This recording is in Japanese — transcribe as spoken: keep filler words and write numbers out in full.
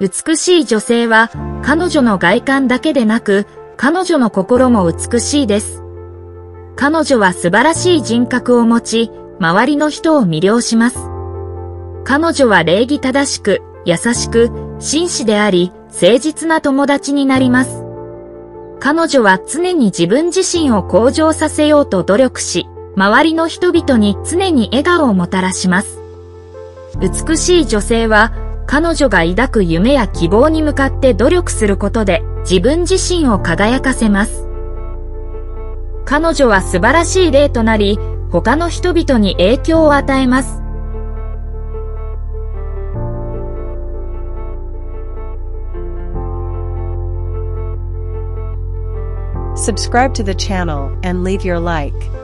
美しい女性は彼女の外観だけでなく彼女の心も美しいです。彼女は素晴らしい人格を持ち、周りの人を魅了します。彼女は礼儀正しく、優しく、紳士であり、誠実な友達になります。彼女は常に自分自身を向上させようと努力し、周りの人々に常に笑顔をもたらします。美しい女性は、彼女が抱く夢や希望に向かって努力することで、自分自身を輝かせます。彼女は素晴らしい例となり、他の人々に影響を与えます。Subscribe to the channel and leave your like.